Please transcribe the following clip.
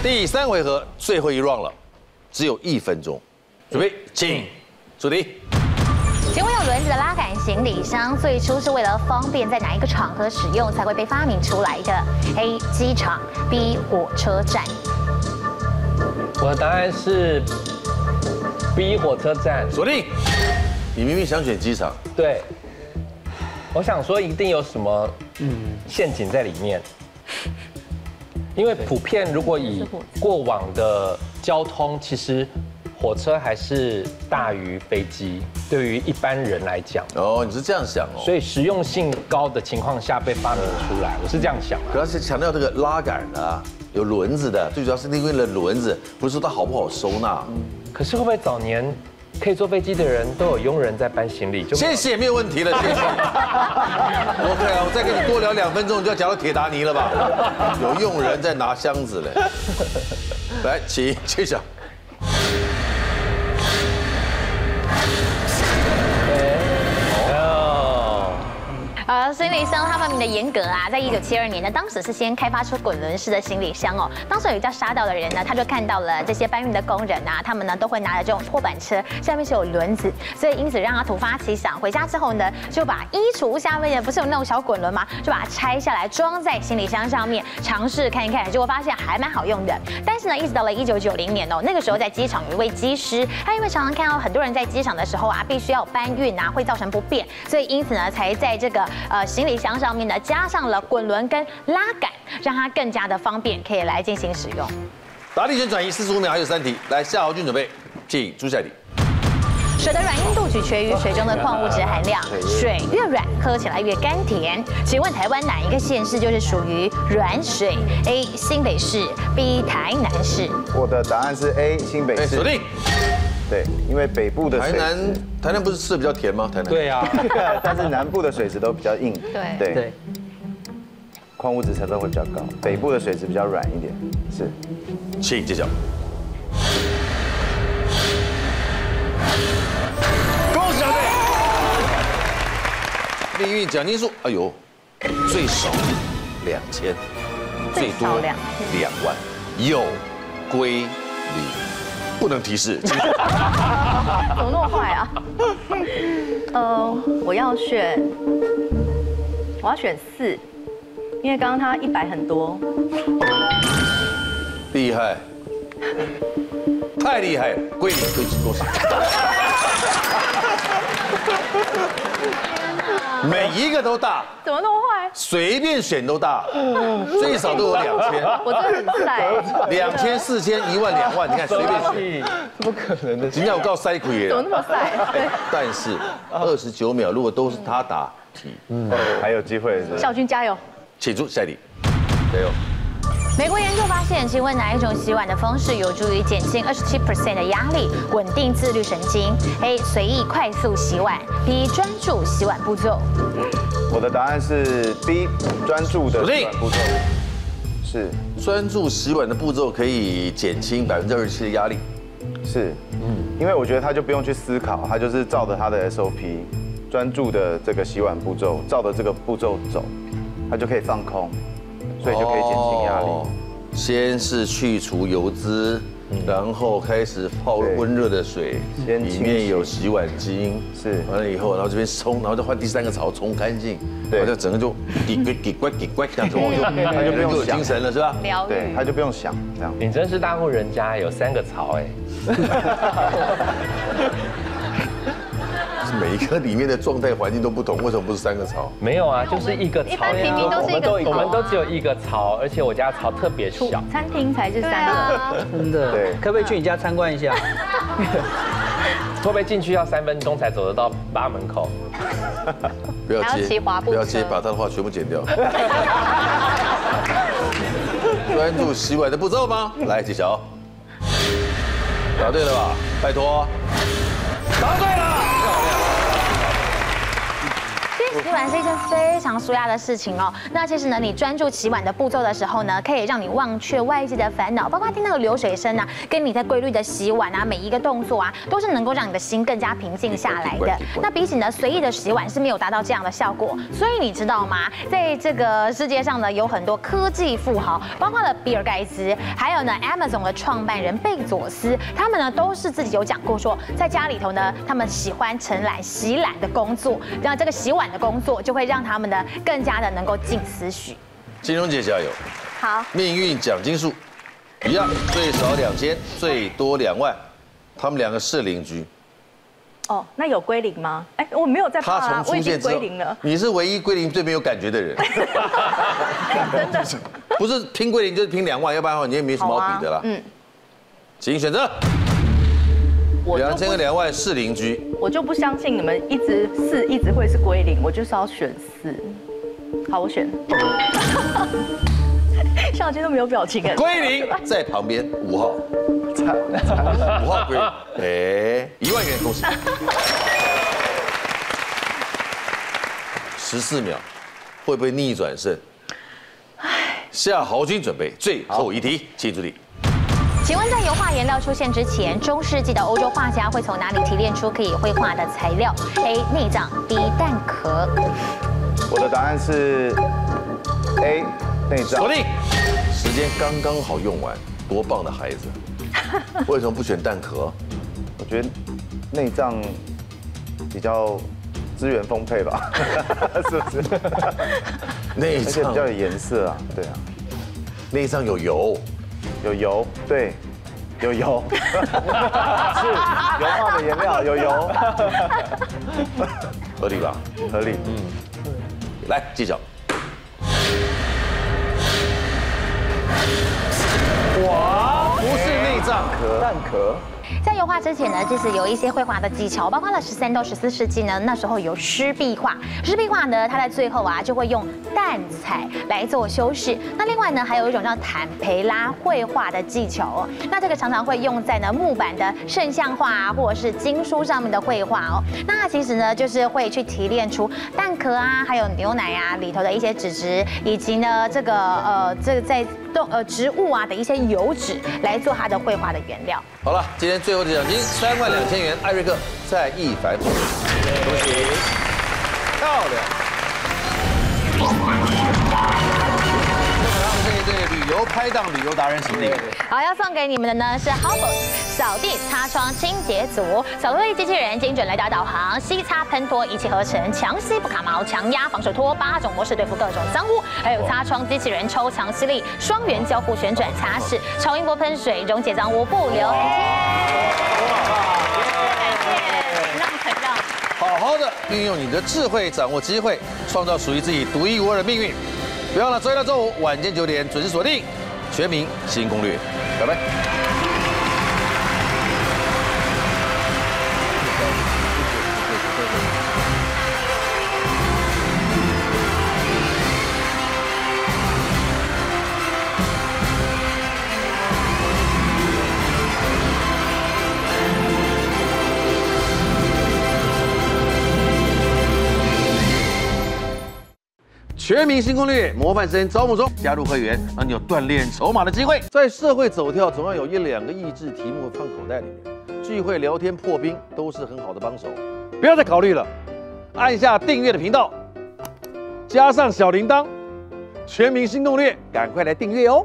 第三回合最后一 round 了，只有1分钟，准备，请出题。 请问有轮子的拉杆行李箱最初是为了方便在哪一个场合使用才会被发明出来的 ？A. 机场 B. 火车站。我的答案是 B. 火车站。锁定。你明明想选机场。对。我想说一定有什么陷阱在里面，因为普遍如果以过往的交通，其实。 火车还是大于飞机，对于一般人来讲。哦，你是这样想哦。所以实用性高的情况下被发明出来，我是这样想。主要是强调这个拉杆的、啊，有轮子的，最主要是因为了轮子，不是说它好不好收纳。可是会不会早年可以坐飞机的人都有佣人在搬行李？就谢谢，没有问题了，谢谢。OK 啊，我再跟你多聊2分钟，你就要讲到铁达尼了吧？有佣人在拿箱子嘞。来，请揭晓。 行李箱它发明的严格啊，在1972年呢，当时是先开发出滚轮式的行李箱哦。当时有一叫沙岛的人呢，他就看到了这些搬运的工人啊，他们呢都会拿着这种拖板车，下面是有轮子，所以因此让他突发奇想，回家之后呢，就把衣橱下面不是有那种小滚轮吗？就把它拆下来装在行李箱上面，尝试看一看，结果发现还蛮好用的。但是呢，一直到了1990年哦，那个时候在机场有一位机师，他因为常常看到很多人在机场的时候啊，必须要搬运啊，会造成不便，所以因此呢，才在这个行李箱上面呢，加上了滚轮跟拉杆，让它更加的方便，可以来进行使用。答题权转移45秒，还有3题。来，夏豪俊准备，请朱夏礼。水的软硬度取决于水中的矿物质含量，水越软，喝起来越甘甜。请问台湾哪一个县市就是属于软水 ？A. 新北市 B. 台南市。我的答案是 A. 新北市。锁定。 对，因为北部的台南不是吃的比较甜吗？台南对呀、啊，但是南部的水质都比较硬，对，矿物质成分会比较高，北部的水质比较软一点，是。请揭晓。恭喜小队！命运奖金数，哎呦，最少2000，最多2万，有规律。 不能提示，怎么那么坏啊？我要选4，因为刚刚他100很多。厉害，太厉害了，归零归零多少？每一个都大，怎么那么坏？随便选都大，最少都有2000。我真的很菜。2000、4000、1万、2万，你看随便选，怎么可能的？今天我告塞奎耶，怎么那么塞？但是29秒，如果都是他答题，还有机会。小军加油！请出下一题，加油！ 美国研究发现，请问哪一种洗碗的方式有助于减轻27% 的压力，稳定自律神经 ？A. 随意快速洗碗 ，B. 专注洗碗步骤。我的答案是 B. 专注的洗碗步骤。是专注洗碗的步骤可以减轻27%的压力。是，因为我觉得他就不用去思考，他就是照着他的 SOP， 专注的这个洗碗步骤，照着这个步骤走，他就可以放空。 所以就可以减轻压力。先是去除油脂，然后开始泡温热的水，里面有洗碗精，是完了以后，然后这边冲，然后再换第三个槽冲干净，对，就整个就滴怪这样冲，他就不用有精神了，是吧？对，他就不用想这样。你真是大户人家，有3个槽哎。每一个里面的状态环境都不同，为什么不是3个槽？没有啊，就是1个槽。一般平民都是1个槽，我们都只有1个槽，而且我家槽特别小。餐厅才是3个，真的。对，可不可以去你家参观一下？会不会进去要3分钟才走得到8门口？不要接，不要接，把他的话全部剪掉。专注洗碗的步骤吗？来，揭晓。答对了吧？拜托。答对了。 谢洗碗是一件非常舒压的事情哦。那其实呢，你专注洗碗的步骤的时候呢，可以让你忘却外界的烦恼，包括听那个流水声啊，跟你在规律的洗碗啊，每一个动作啊，都是能够让你的心更加平静下来的。那比起呢随意的洗碗是没有达到这样的效果。所以你知道吗？在这个世界上呢，有很多科技富豪，包括了比尔盖茨，还有呢 Amazon 的创办人贝佐斯，他们呢都是自己有讲过说，在家里头呢，他们喜欢承揽洗碗的工作，那这个洗碗的工作就会让他们呢更加的能够静思绪。金钟姐加油！好，命运奖金数一样，最少2000，最多2万，他们两个是邻居。哦，那有归零吗？哎，我没有在怕啊，我已经归零了。你是唯一归零最没有感觉的人。真的，不是拼归零就是拼2万，要不然的话你也没什么好比的啦。嗯，请选择。 2000跟2万是邻居，我就不相信你们一直4一直会是归零，我就是要选4。好，我选。小军都没有表情哎。归零在旁边5号，5号归零，哎，1万元恭喜。14秒，会不会逆转胜？哎，夏豪君准备最后一题，请助理。 请问，在油画颜料出现之前，中世纪的欧洲画家会从哪里提炼出可以绘画的材料 ？A. 内脏 ，B. 蛋壳。我的答案是 A. 内脏。锁定。时间刚刚好用完，多棒的孩子！为什么不选蛋壳？我觉得内脏比较资源丰沛吧，是不是？内脏而且比较有颜色啊，对啊。内脏有油。 有油，对，有油，是油画的颜料有油，合理吧？合理，嗯，来计较。哇，不是内脏壳，蛋壳。 在油画之前呢，其实有一些绘画的技巧，包括了13到14世纪呢，那时候有湿壁画。湿壁画呢，它在最后啊就会用淡彩来做修饰。那另外呢，还有一种叫坦培拉绘画的技巧哦。那这个常常会用在呢木板的圣像画啊，或者是经书上面的绘画哦。那其实呢，就是会去提炼出蛋壳啊，还有牛奶啊里头的一些脂质，以及呢这个在植物啊的一些油脂来做它的绘画的原料。好了，今天。 最后的奖金32000元，艾瑞克在一凡获得，恭喜！漂亮。那我们这一对旅游拍档、旅游达人情侣，好，要送给你们的呢是 houBoss 扫地、擦窗、清洁组，扫落地机器人精准雷达导航，吸擦喷脱一气呵成，强吸不卡毛，强压防水拖，8种模式对付各种脏污，还有擦窗机器人抽强吸力，双圆交互旋转擦拭，超音波喷水溶解脏污不留痕迹。 好好的运用你的智慧，掌握机会，创造属于自己独一无二的命运。别忘了周一到周五晚间9点准时锁定《全民新攻略》，拜拜。全民新攻略模范生招募中，加入会员让你有锻炼筹码的机会。在社会走跳，总要有1、2个益智题目放口袋里面，聚会聊天破冰都是很好的帮手。不要再考虑了，按下订阅的频道，加上小铃铛，全民新攻略，赶快来订阅哦。